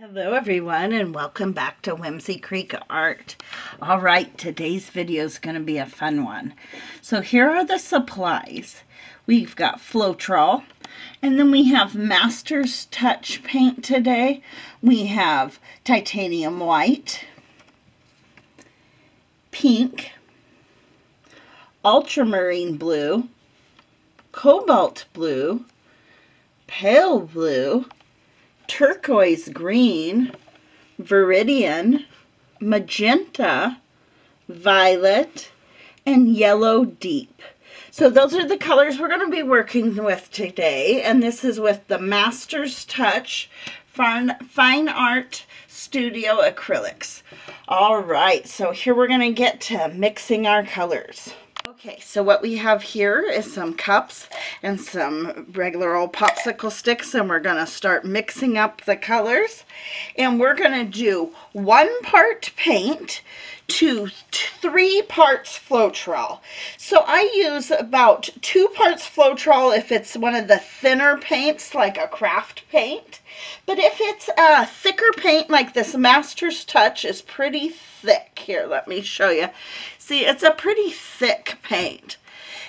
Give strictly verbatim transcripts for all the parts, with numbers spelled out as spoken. Hello everyone, and welcome back to Whimsy Creek Art. All right, today's video is going to be a fun one. So here are the supplies. We've got Floetrol, and then we have Master's Touch paint today. We have Titanium White, Pink, Ultramarine Blue, Cobalt Blue, Pale Blue, Turquoise Green, Viridian, Magenta, Violet, and Yellow Deep. So those are the colors we're going to be working with today, and this is with the Master's Touch Fine Art Studio Acrylics. All right, so here we're going to get to mixing our colors. Okay, so what we have here is some cups and some regular old popsicle sticks, and we're going to start mixing up the colors. And we're going to do one part paint to three parts Floetrol. So I use about two parts Floetrol if it's one of the thinner paints, like a craft paint. But if it's a thicker paint, like this Master's Touch is pretty thick. Here, let me show you. See, it's a pretty thick paint.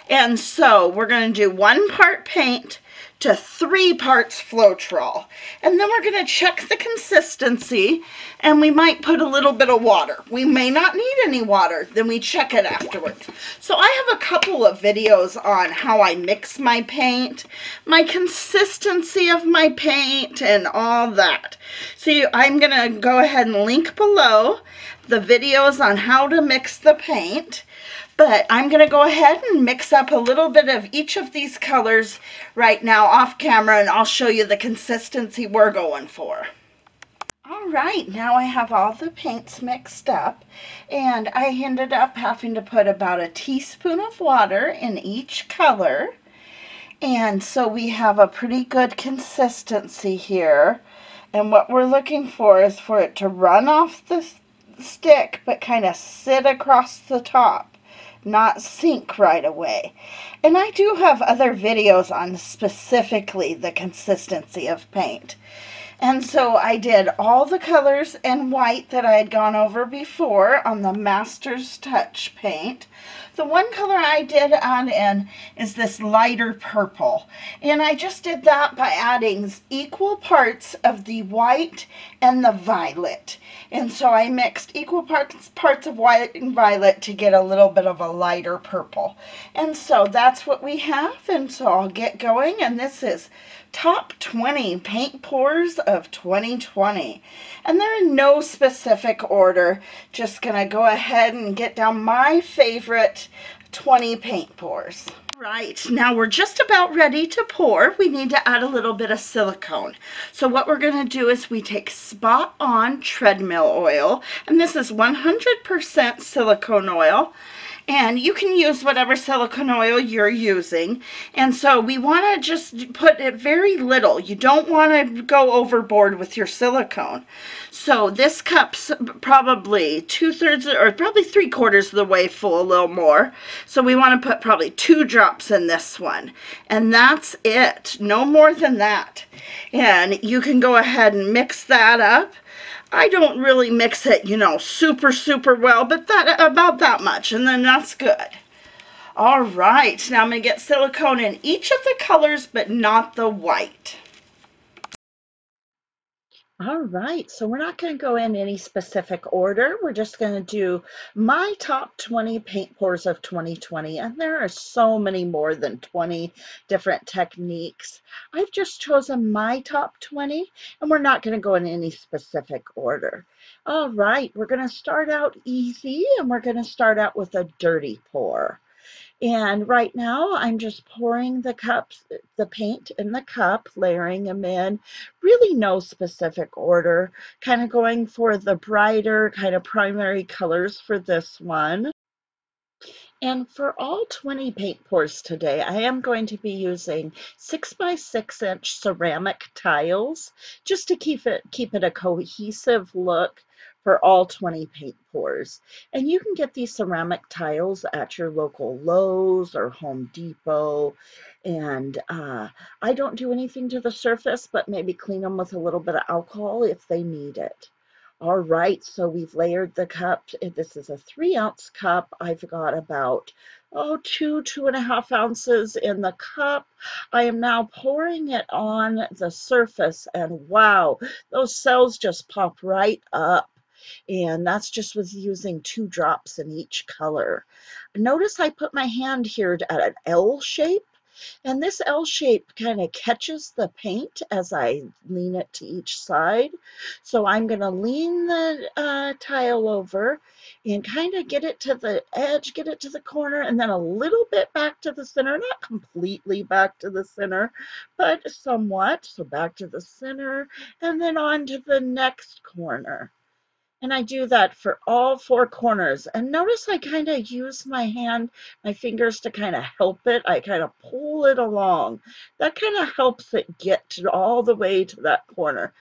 And so we're going to do one part paint to three parts Floetrol. And then we're going to check the consistency, and we might put a little bit of water. We may not need any water. Then we check it afterwards. So I have a couple of videos on how I mix my paint, my consistency of my paint, and all that. So I'm going to go ahead and link below the videos on how to mix the paint, but I'm going to go ahead and mix up a little bit of each of these colors right now off camera, and I'll show you the consistency we're going for. All right, now I have all the paints mixed up, and I ended up having to put about a teaspoon of water in each color, and so we have a pretty good consistency here. And what we're looking for is for it to run off the stick but kind of sit across the top, not sink right away. And I do have other videos on specifically the consistency of paint. And so I did all the colors and white that I had gone over before on the Master's Touch paint. The one color I did on in is this lighter purple. And I just did that by adding equal parts of the white and the violet. And so I mixed equal parts, parts of white and violet to get a little bit of a lighter purple. And so that's what we have. And so I'll get going. And this is Top twenty Paint Pours of twenty twenty. And they're in no specific order. Just going to go ahead and get down my favorite twenty paint pours. Right, now we're just about ready to pour. We need to add a little bit of silicone. So what we're going to do is we take Spot On treadmill oil, and this is one hundred percent silicone oil. And you can use whatever silicone oil you're using. And so we want to just put it very little. You don't want to go overboard with your silicone. So this cup's probably two-thirds or probably three-quarters of the way full, a little more. So we want to put probably two drops in this one. And that's it. No more than that. And you can go ahead and mix that up. I don't really mix it, you know, super, super well, but that about that much, and then that's good. All right, now I'm going to get silicone in each of the colors, but not the white. All right, so we're not going to go in any specific order. We're just going to do my top twenty paint pours of twenty twenty, and there are so many more than twenty different techniques. I've just chosen my top twenty, and we're not going to go in any specific order. All right, we're going to start out easy, and we're going to start out with a dirty pour. And right now, I'm just pouring the cups, the paint in the cup, layering them in. Really no specific order. Kind of going for the brighter, kind of primary colors for this one. And for all twenty paint pours today, I am going to be using six by six inch ceramic tiles just to keep it, keep it a cohesive look for all twenty paint pours. And you can get these ceramic tiles at your local Lowe's or Home Depot. And uh, I don't do anything to the surface, but maybe clean them with a little bit of alcohol if they need it. All right, so we've layered the cup. This is a three ounce cup. I've got about, oh, two, two and a half ounces in the cup. I am now pouring it on the surface, and wow, those cells just pop right up. And that's just with using two drops in each color. Notice I put my hand here at an L shape. And this L shape kind of catches the paint as I lean it to each side. So I'm going to lean the uh, tile over and kind of get it to the edge, get it to the corner, and then a little bit back to the center. Not completely back to the center, but somewhat. So back to the center and then on to the next corner. And I do that for all four corners. And notice I kind of use my hand, my fingers to kind of help it. I kind of pull it along. That kind of helps it get to all the way to that corner.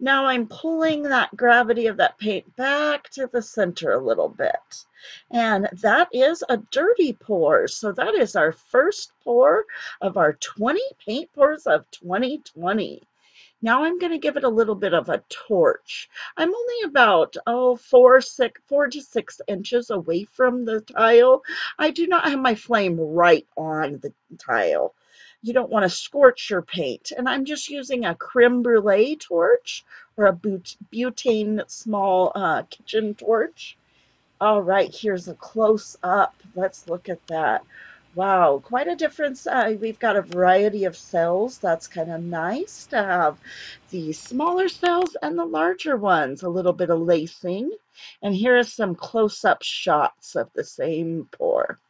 Now I'm pulling that gravity of that paint back to the center a little bit. And that is a dirty pour. So that is our first pour of our twenty paint pours of twenty twenty. Now I'm going to give it a little bit of a torch. I'm only about oh, four, six, four to six inches away from the tile. I do not have my flame right on the tile. You don't want to scorch your paint. And I'm just using a creme brulee torch or a but butane small uh, kitchen torch. All right, here's a close up. Let's look at that. Wow, quite a difference. Uh, we've got a variety of cells. That's kind of nice to have the smaller cells and the larger ones. A little bit of lacing. And here are some close-up shots of the same pour.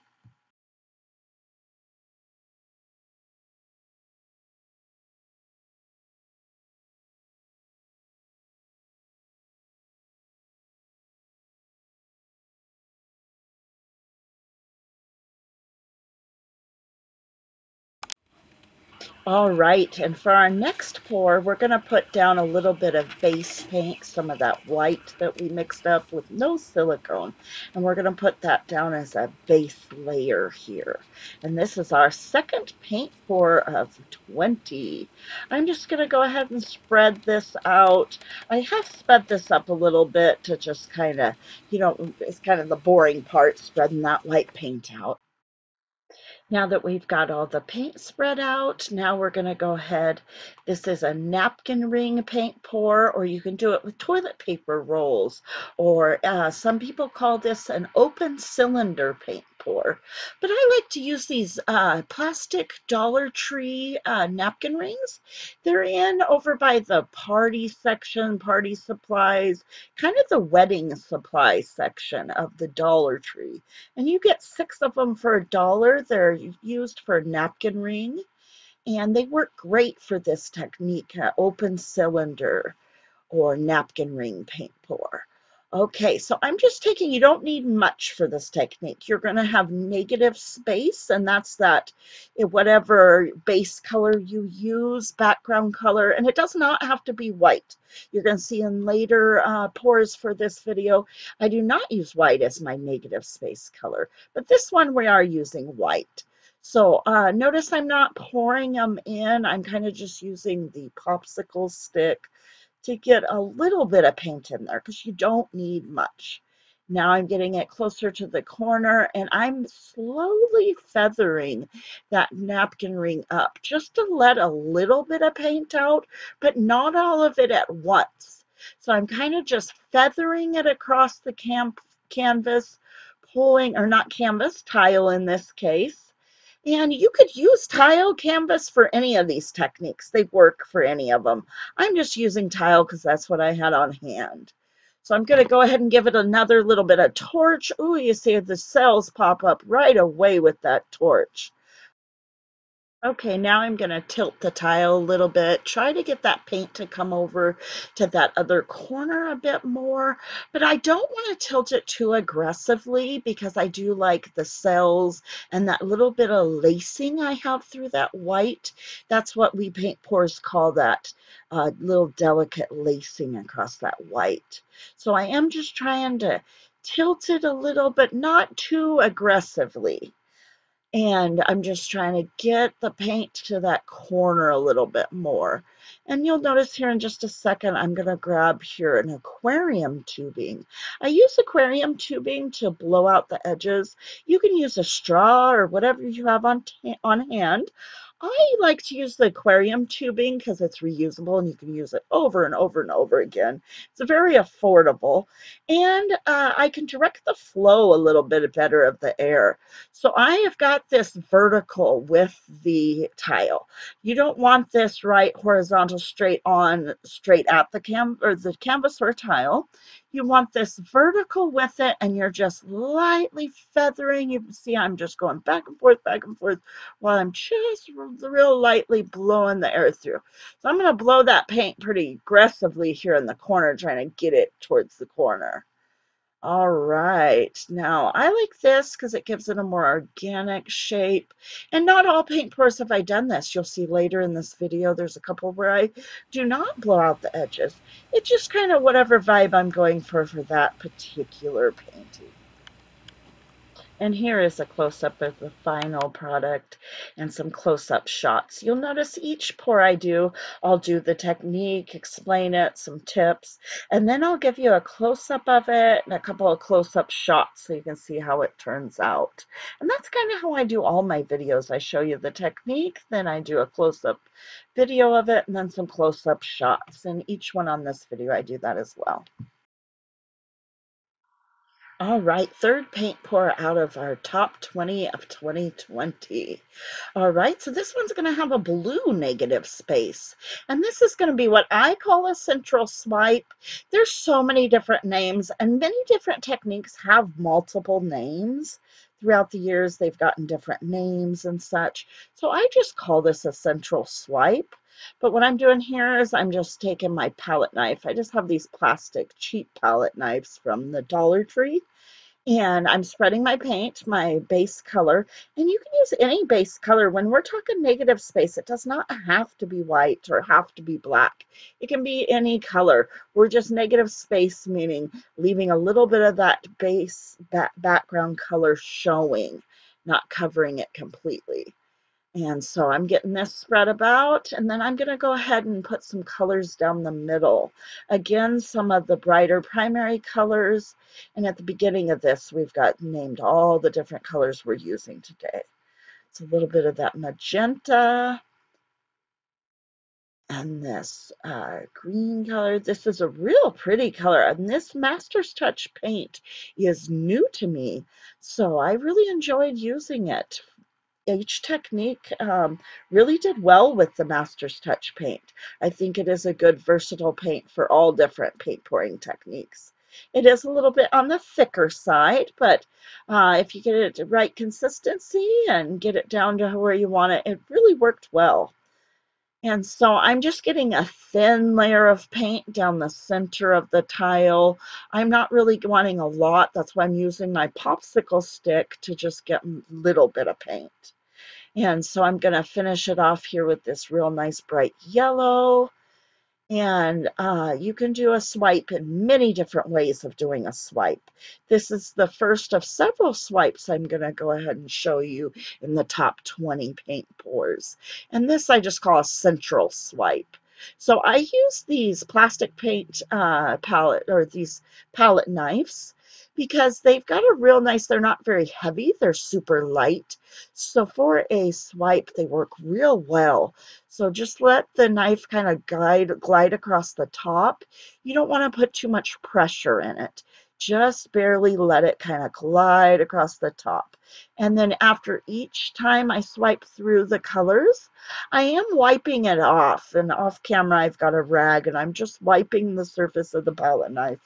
All right, and for our next pour, we're going to put down a little bit of base paint, some of that white that we mixed up with no silicone, and we're going to put that down as a base layer here. And this is our second paint pour of twenty. I'm just going to go ahead and spread this out. I have sped this up a little bit to just kind of, you know, it's kind of the boring part, spreading that white paint out. Now that we've got all the paint spread out, now we're going to go ahead. This is a napkin ring paint pour, or you can do it with toilet paper rolls, or uh, some people call this an open cylinder paint pour. But I like to use these uh, plastic Dollar Tree uh, napkin rings. They're in over by the party section, party supplies, kind of the wedding supply section of the Dollar Tree. And you get six of them for a dollar. They're used for a napkin ring, and they work great for this technique, uh, open cylinder or napkin ring paint pour. Okay, so I'm just taking, you don't need much for this technique. You're going to have negative space, and that's that, whatever base color you use, background color, and it does not have to be white. You're going to see in later uh, pours for this video, I do not use white as my negative space color, but this one we are using white. So uh, notice I'm not pouring them in. I'm kind of just using the popsicle stick to get a little bit of paint in there because you don't need much. Now I'm getting it closer to the corner, and I'm slowly feathering that napkin ring up just to let a little bit of paint out, but not all of it at once. So I'm kind of just feathering it across the camp canvas, pulling, or not canvas, tile in this case. And you could use tile canvas for any of these techniques. They work for any of them. I'm just using tile because that's what I had on hand. So I'm going to go ahead and give it another little bit of torch. Ooh, you see the cells pop up right away with that torch. Okay, now I'm going to tilt the tile a little bit, try to get that paint to come over to that other corner a bit more, but I don't want to tilt it too aggressively because I do like the cells and that little bit of lacing I have through that white. That's what we paint pours call that uh, little delicate lacing across that white. So I am just trying to tilt it a little, but not too aggressively. And I'm just trying to get the paint to that corner a little bit more. And you'll notice here in just a second, I'm going to grab here an aquarium tubing. I use aquarium tubing to blow out the edges. You can use a straw or whatever you have on, on hand. I like to use the aquarium tubing because it's reusable and you can use it over and over and over again. It's very affordable, and uh, I can direct the flow a little bit better of the air. So I have got this vertical with the tile. You don't want this right horizontal straight on, straight at the cam or the canvas or tile. You want this vertical with it, and you're just lightly feathering. You can see I'm just going back and forth, back and forth, while I'm just real lightly blowing the air through. So I'm going to blow that paint pretty aggressively here in the corner, trying to get it towards the corner. All right, now I like this because it gives it a more organic shape. And not all paint pours have I done this. You'll see later in this video, there's a couple where I do not blow out the edges. It's just kind of whatever vibe I'm going for for that particular painting. And here is a close-up of the final product and some close-up shots. You'll notice each pour I do, I'll do the technique, explain it, some tips, and then I'll give you a close-up of it and a couple of close-up shots so you can see how it turns out. And that's kind of how I do all my videos. I show you the technique, then I do a close-up video of it, and then some close-up shots. And each one on this video, I do that as well. All right, third paint pour out of our top twenty of twenty twenty. All right, so this one's going to have a blue negative space. And this is going to be what I call a central swipe. There's so many different names, and many different techniques have multiple names. Throughout the years, they've gotten different names and such. So I just call this a central swipe. But what I'm doing here is I'm just taking my palette knife. I just have these plastic cheap palette knives from the Dollar Tree. And I'm spreading my paint, my base color. And you can use any base color. When we're talking negative space, it does not have to be white or have to be black. It can be any color. We're just negative space, meaning leaving a little bit of that base, that background color showing, not covering it completely. And so I'm getting this spread about, and then I'm going to go ahead and put some colors down the middle. Again, some of the brighter primary colors. And at the beginning of this, we've got named all the different colors we're using today. It's a little bit of that magenta and this uh, green color. This is a real pretty color, and this Master's Touch paint is new to me. So I really enjoyed using it. Each technique um, really did well with the Master's Touch paint. I think it is a good versatile paint for all different paint pouring techniques. It is a little bit on the thicker side, but uh, if you get it to right consistency and get it down to where you want it, it really worked well. And so I'm just getting a thin layer of paint down the center of the tile. I'm not really wanting a lot. That's why I'm using my popsicle stick to just get a little bit of paint. And so I'm going to finish it off here with this real nice bright yellow. And uh, you can do a swipe in many different ways of doing a swipe. This is the first of several swipes I'm going to go ahead and show you in the top twenty paint pours. And this I just call a central swipe. So I use these plastic paint uh, palette or these palette knives because they've got a real nice, they're not very heavy, they're super light. So for a swipe, they work real well. So just let the knife kind of guide, glide across the top. You don't want to put too much pressure in it. Just barely let it kind of glide across the top. And then after each time I swipe through the colors, I am wiping it off. And off camera, I've got a rag, and I'm just wiping the surface of the palette knife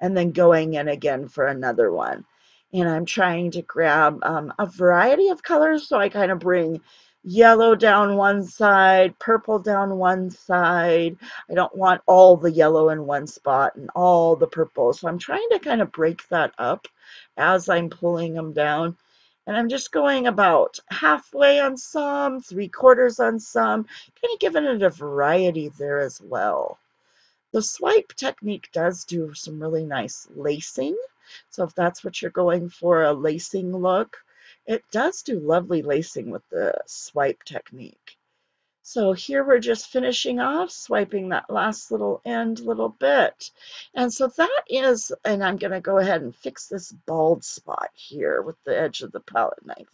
and then going in again for another one. And I'm trying to grab um, a variety of colors, so I kind of bring yellow down one side, purple down one side. I don't want all the yellow in one spot and all the purple. So I'm trying to kind of break that up as I'm pulling them down. And I'm just going about halfway on some, three quarters on some, kind of giving it a variety there as well. The swipe technique does do some really nice lacing. So if that's what you're going for, a lacing look, it does do lovely lacing with the swipe technique. So here we're just finishing off, swiping that last little end little bit. And so that is, and I'm going to go ahead and fix this bald spot here with the edge of the palette knife.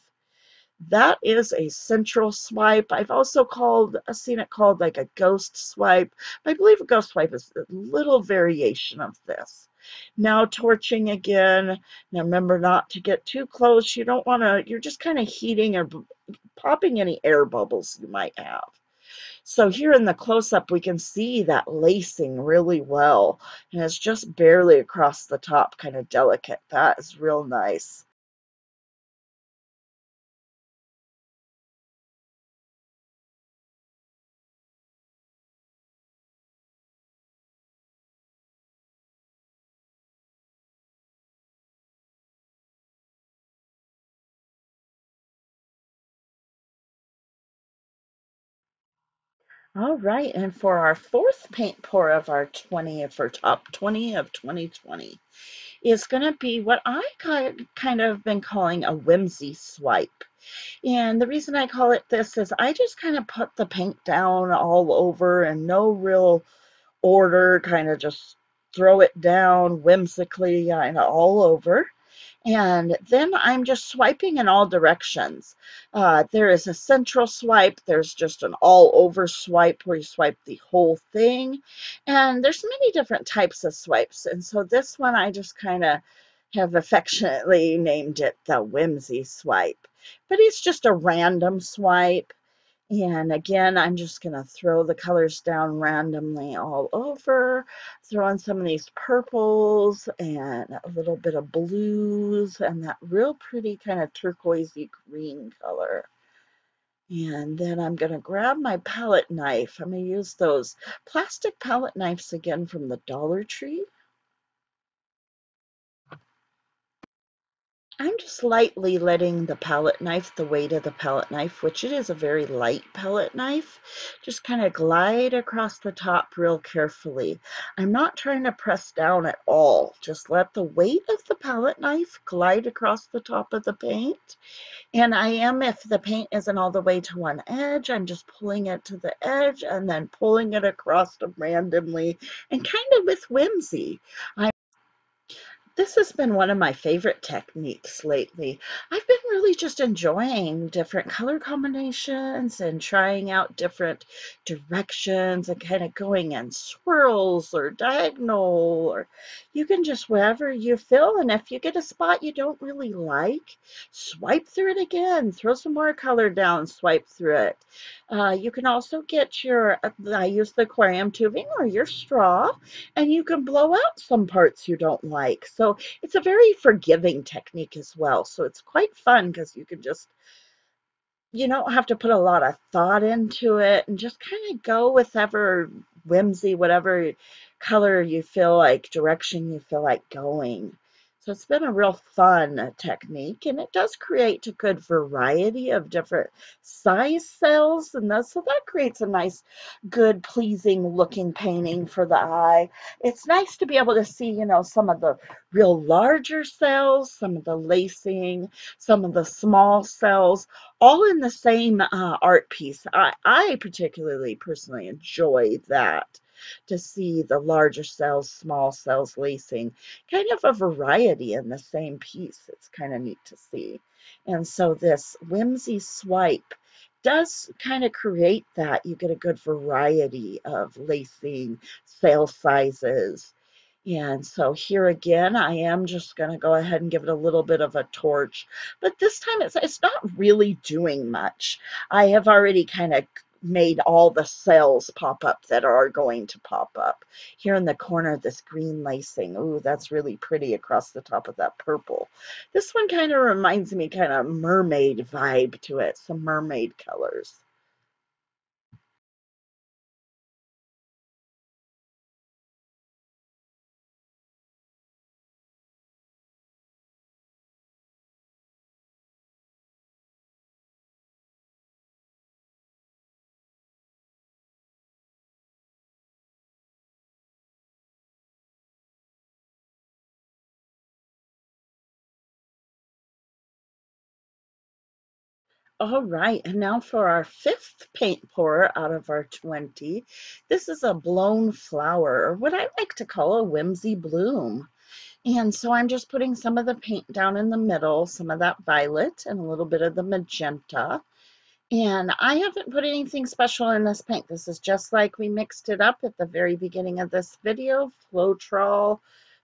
That is a central swipe. I've also called, seen it called like a ghost swipe. I believe a ghost swipe is a little variation of this. Now torching again. Now remember not to get too close. You don't want to, you're just kind of heating or popping any air bubbles you might have. So here in the close-up, we can see that lacing really well. And it's just barely across the top, kind of delicate. That is real nice. All right, and for our fourth paint pour of our twenty, for top twenty of twenty twenty, is going to be what I kind of been calling a whimsy swipe. And the reason I call it this is I just kind of put the paint down all over and no real order, kind of just throw it down whimsically, kind of all over. And then I'm just swiping in all directions. Uh, there is a central swipe. There's just an all-over swipe where you swipe the whole thing. And there's many different types of swipes. And so this one I just kind of have affectionately named it the Whimsy Swipe. But it's just a random swipe. And again, I'm just going to throw the colors down randomly all over, throw in some of these purples and a little bit of blues and that real pretty kind of turquoisey green color. And then I'm going to grab my palette knife. I'm going to use those plastic palette knives again from the Dollar Tree. I'm just lightly letting the palette knife, the weight of the palette knife, which it is a very light palette knife, just kind of glide across the top real carefully. I'm not trying to press down at all. Just let the weight of the palette knife glide across the top of the paint. And I am, if the paint isn't all the way to one edge, I'm just pulling it to the edge and then pulling it across randomly and kind of with whimsy. I'm This has been one of my favorite techniques lately. I've been really just enjoying different color combinations and trying out different directions and kind of going in swirls or diagonal, or you can just wherever you feel. And if you get a spot you don't really like, swipe through it again, throw some more color down, swipe through it. Uh, you can also get your, I use the aquarium tubing or your straw, and you can blow out some parts you don't like. So it's a very forgiving technique as well. So it's quite fun because you can just, you don't have to put a lot of thought into it and just kind of go with whatever whimsy, whatever color you feel like, direction you feel like going. So it's been a real fun technique, and it does create a good variety of different size cells, and that, so that creates a nice, good, pleasing looking painting for the eye. It's nice to be able to see, you know, some of the real larger cells, some of the lacing, some of the small cells, all in the same uh, art piece. I, I particularly personally enjoy that, to see the larger cells, small cells, lacing, kind of a variety in the same piece. It's kind of neat to see. And so this whimsy swipe does kind of create that. You get a good variety of lacing, cell sizes. And so here again, I am just going to go ahead and give it a little bit of a torch. But this time, it's, it's not really doing much. I have already kind of made all the cells pop up that are going to pop up. Here in the corner, this green lacing. Ooh, that's really pretty across the top of that purple. This one kind of reminds me, kind of mermaid vibe to it, some mermaid colors. All right, and now for our fifth paint pour out of our twenty. This is a blown flower, or what I like to call a whimsy bloom. And so I'm just putting some of the paint down in the middle, some of that violet and a little bit of the magenta. And I haven't put anything special in this paint. This is just like we mixed it up at the very beginning of this video, Floetrol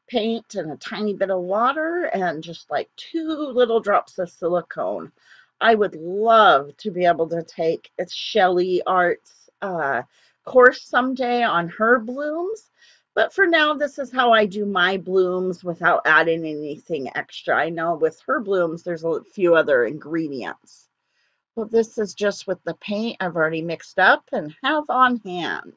paint and a tiny bit of water and just like two little drops of silicone. I would love to be able to take a Shelley Arts uh, course someday on her blooms, but for now, this is how I do my blooms without adding anything extra. I know with her blooms, there's a few other ingredients. Well, this is just with the paint I've already mixed up and have on hand.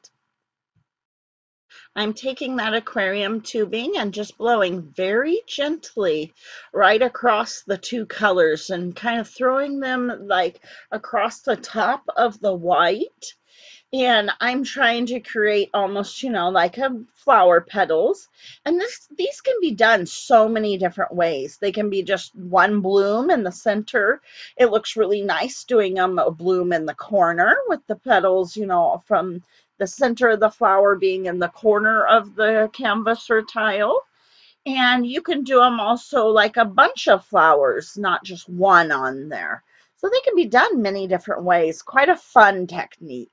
I'm taking that aquarium tubing and just blowing very gently right across the two colors and kind of throwing them like across the top of the white. And I'm trying to create almost, you know, like a flower petals. And this, these can be done so many different ways. They can be just one bloom in the center. It looks really nice doing them a bloom in the corner with the petals, you know, from the center of the flower being in the corner of the canvas or tile. And you can do them also like a bunch of flowers, not just one on there. So they can be done many different ways. Quite a fun technique.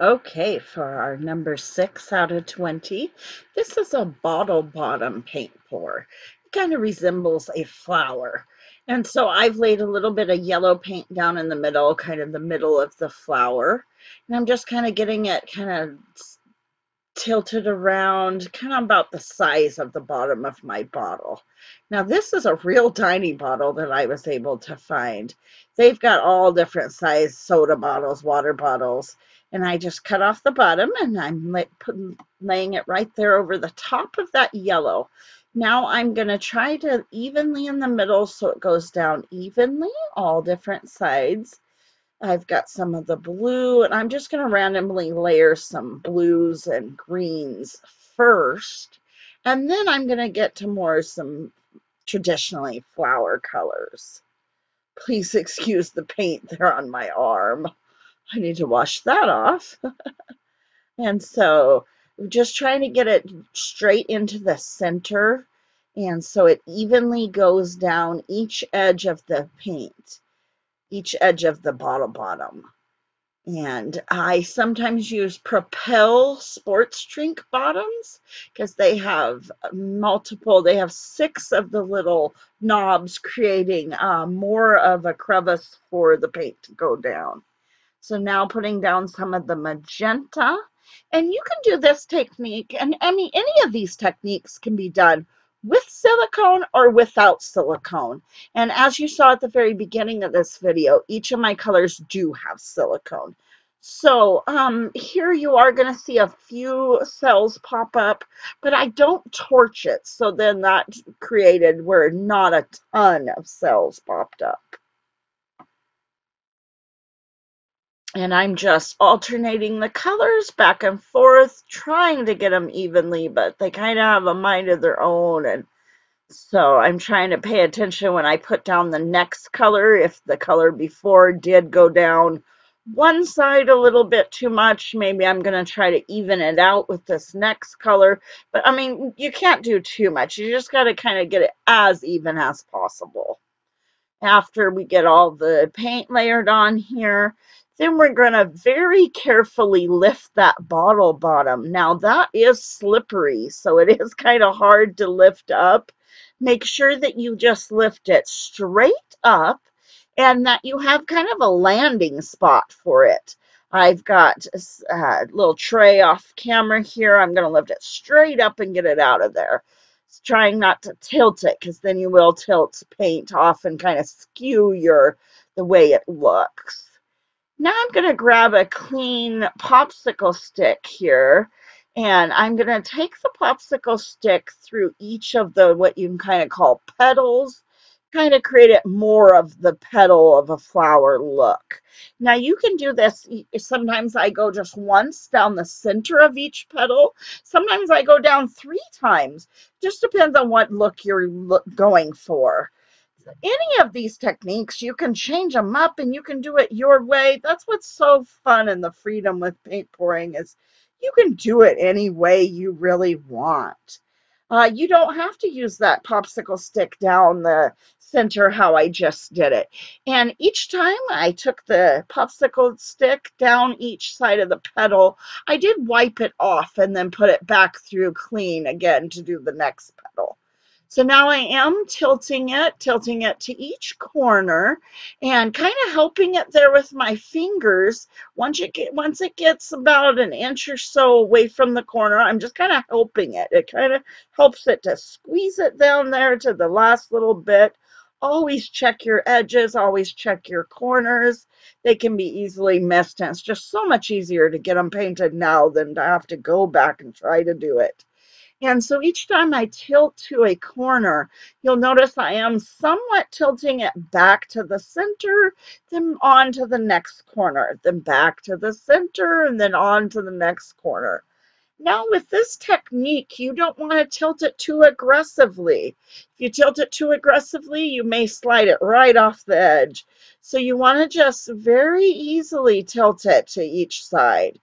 Okay, for our number six out of twenty, this is a bottle bottom paint pour. It kind of resembles a flower. And so I've laid a little bit of yellow paint down in the middle, kind of the middle of the flower. And I'm just kind of getting it kind of tilted around, kind of about the size of the bottom of my bottle. Now this is a real tiny bottle that I was able to find. They've got all different size soda bottles, water bottles. And I just cut off the bottom and I'm lay, put, laying it right there over the top of that yellow. Now I'm going to try to evenly in the middle so it goes down evenly, all different sides. I've got some of the blue and I'm just going to randomly layer some blues and greens first. And then I'm going to get to more some traditionally flower colors. Please excuse the paint there on my arm. I need to wash that off. And so I'm just trying to get it straight into the center. And so it evenly goes down each edge of the paint, each edge of the bottle bottom. And I sometimes use Propel Sports Drink bottoms because they have multiple, they have six of the little knobs creating uh, more of a crevice for the paint to go down. So now putting down some of the magenta, and you can do this technique, and I mean, any of these techniques can be done with silicone or without silicone. And as you saw at the very beginning of this video, each of my colors do have silicone. So um, here you are going to see a few cells pop up, but I don't torch it. So then that created where not a ton of cells popped up. And I'm just alternating the colors back and forth, trying to get them evenly, but they kind of have a mind of their own. And so I'm trying to pay attention when I put down the next color, if the color before did go down one side a little bit too much. Maybe I'm going to try to even it out with this next color. But, I mean, you can't do too much. You just got to kind of get it as even as possible. After we get all the paint layered on here, then we're going to very carefully lift that bottle bottom. Now, that is slippery, so it is kind of hard to lift up. Make sure that you just lift it straight up and that you have kind of a landing spot for it. I've got a little tray off camera here. I'm going to lift it straight up and get it out of there. It's trying not to tilt it, because then you will tilt paint off and kind of skew your the way it looks. Now I'm going to grab a clean popsicle stick here, and I'm going to take the popsicle stick through each of the, what you can kind of call petals, kind of create it more of the petal of a flower look. Now you can do this, sometimes I go just once down the center of each petal, sometimes I go down three times, just depends on what look you're going for. Any of these techniques, you can change them up and you can do it your way. That's what's so fun and the freedom with paint pouring is you can do it any way you really want. Uh, you don't have to use that popsicle stick down the center how I just did it. And each time I took the popsicle stick down each side of the petal, I did wipe it off and then put it back through clean again to do the next petal. So now I am tilting it, tilting it to each corner and kind of helping it there with my fingers. Once it, get, once it gets about an inch or so away from the corner, I'm just kind of helping it. It kind of helps it to squeeze it down there to the last little bit. Always check your edges, always check your corners. They can be easily missed, and it's just so much easier to get them painted now than to have to go back and try to do it. And so each time I tilt to a corner, you'll notice I am somewhat tilting it back to the center, then on to the next corner, then back to the center, and then on to the next corner. Now with this technique, you don't want to tilt it too aggressively. If you tilt it too aggressively, you may slide it right off the edge. So you want to just very easily tilt it to each side.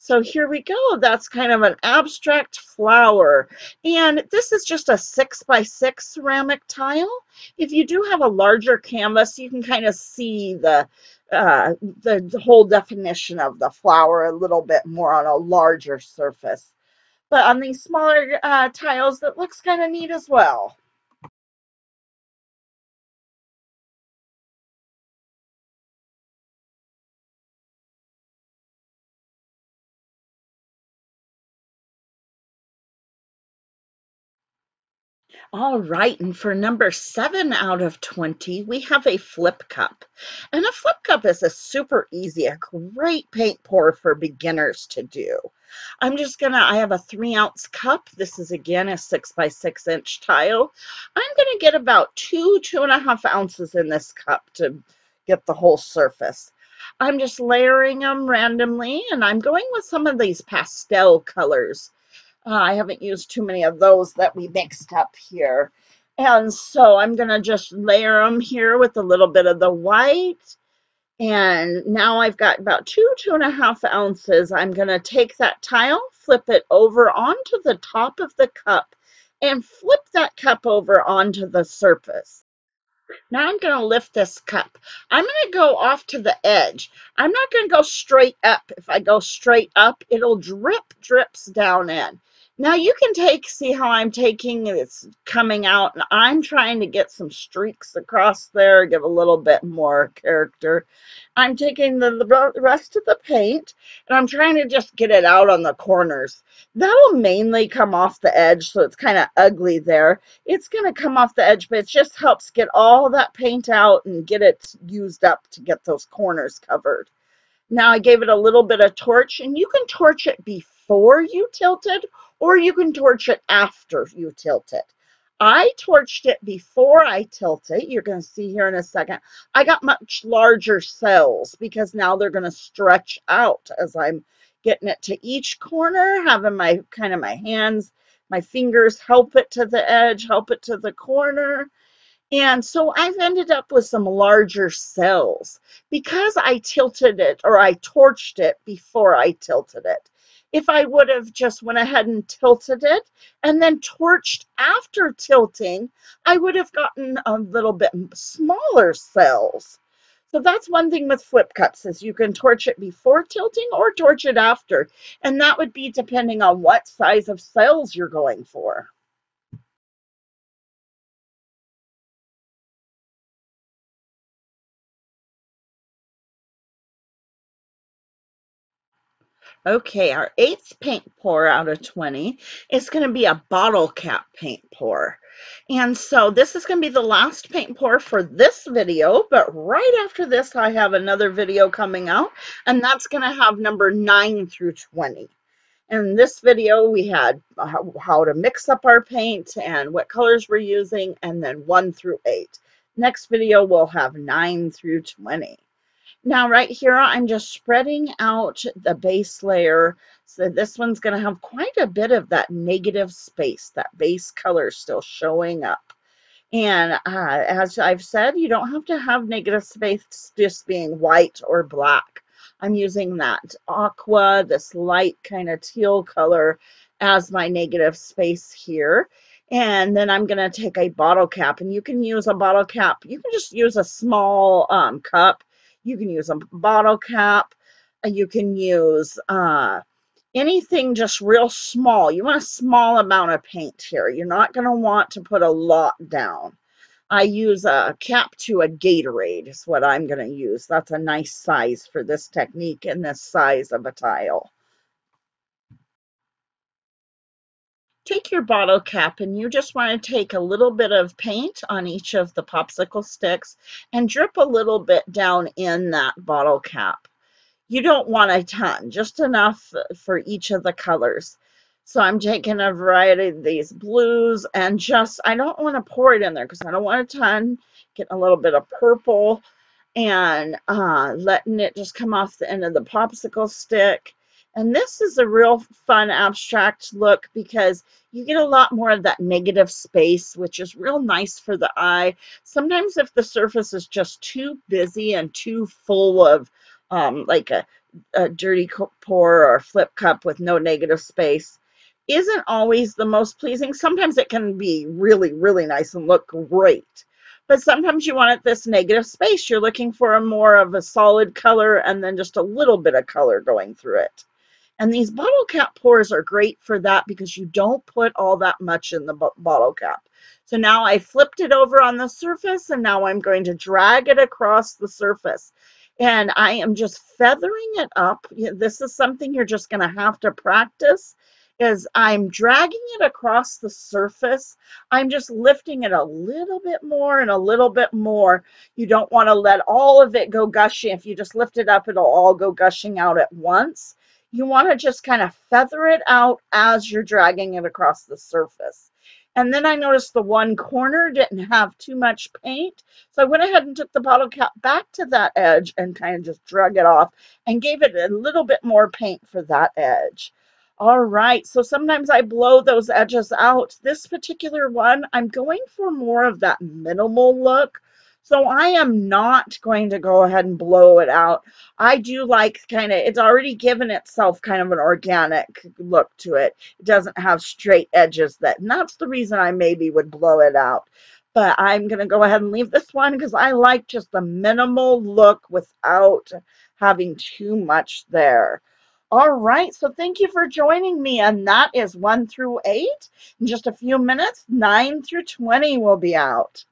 So here we go. That's kind of an abstract flower. And this is just a six by six ceramic tile. If you do have a larger canvas, you can kind of see the, uh, the, the whole definition of the flower a little bit more on a larger surface. But on these smaller uh, tiles, that looks kind of neat as well. All right, and for number seven out of twenty, we have a flip cup. And a flip cup is a super easy, a great paint pour for beginners to do. I'm just gonna, I have a three ounce cup. This is again a six by six inch tile. I'm gonna get about two, two and a half ounces in this cup to get the whole surface. I'm just layering them randomly, and I'm going with some of these pastel colors. Uh, I haven't used too many of those that we mixed up here. And so I'm going to just layer them here with a little bit of the white. And now I've got about two, two and a half ounces. I'm going to take that tile, flip it over onto the top of the cup, and flip that cup over onto the surface. Now I'm going to lift this cup. I'm going to go off to the edge. I'm not going to go straight up. If I go straight up, it'll drip, drips down in. Now you can take, see how I'm taking it, it's coming out, and I'm trying to get some streaks across there, give a little bit more character. I'm taking the, the rest of the paint, and I'm trying to just get it out on the corners. That'll mainly come off the edge, so it's kind of ugly there. It's going to come off the edge, but it just helps get all that paint out and get it used up to get those corners covered. Now I gave it a little bit of torch, and you can torch it before you tilt it, or you can torch it after you tilt it. I torched it before I tilt it. You're going to see here in a second. I got much larger cells because now they're going to stretch out as I'm getting it to each corner, having my kind of my hands, my fingers help it to the edge, help it to the corner. And so I've ended up with some larger cells because I tilted it, or I torched it before I tilted it. If I would have just went ahead and tilted it and then torched after tilting, I would have gotten a little bit smaller cells. So that's one thing with flip cups, is you can torch it before tilting or torch it after. And that would be depending on what size of cells you're going for. Okay, our eighth paint pour out of twenty is going to be a bottle cap paint pour. And so this is going to be the last paint pour for this video, but right after this I have another video coming out, and that's going to have number nine through twenty. In this video we had how to mix up our paint and what colors we're using, and then one through eight. Next video we'll have nine through twenty. Now right here, I'm just spreading out the base layer. So this one's going to have quite a bit of that negative space, that base color still showing up. And uh, as I've said, you don't have to have negative space just being white or black. I'm using that aqua, this light kind of teal color, as my negative space here. And then I'm going to take a bottle cap, and you can use a bottle cap. You can just use a small um, cup. You can use a bottle cap. You can use uh, anything just real small. You want a small amount of paint here. You're not going to want to put a lot down. I use a cap to a Gatorade is what I'm going to use. That's a nice size for this technique and this size of a tile. Take your bottle cap, and you just want to take a little bit of paint on each of the popsicle sticks and drip a little bit down in that bottle cap. You don't want a ton, just enough for each of the colors. So I'm taking a variety of these blues, and just, I don't want to pour it in there because I don't want a ton. Getting a little bit of purple and uh, letting it just come off the end of the popsicle stick. And this is a real fun abstract look because you get a lot more of that negative space, which is real nice for the eye. Sometimes if the surface is just too busy and too full of um, like a, a dirty pour or flip cup with no negative space, isn't always the most pleasing. Sometimes it can be really, really nice and look great. But sometimes you want this negative space. You're looking for a more of a solid color and then just a little bit of color going through it. And these bottle cap pours are great for that because you don't put all that much in the bottle cap. So now I flipped it over on the surface, and now I'm going to drag it across the surface. And I am just feathering it up. This is something you're just going to have to practice, is I'm dragging it across the surface. I'm just lifting it a little bit more and a little bit more. You don't want to let all of it go gushing. If you just lift it up, it'll all go gushing out at once. You want to just kind of feather it out as you're dragging it across the surface. And then I noticed the one corner didn't have too much paint. So I went ahead and took the bottle cap back to that edge and kind of just drug it off and gave it a little bit more paint for that edge. All right, so sometimes I blow those edges out. This particular one, I'm going for more of that minimal look. So I am not going to go ahead and blow it out. I do like kind of, it's already given itself kind of an organic look to it. It doesn't have straight edges that, and that's the reason I maybe would blow it out. But I'm going to go ahead and leave this one because I like just the minimal look without having too much there. All right, so thank you for joining me, and that is one through eight. In just a few minutes, nine through twenty will be out.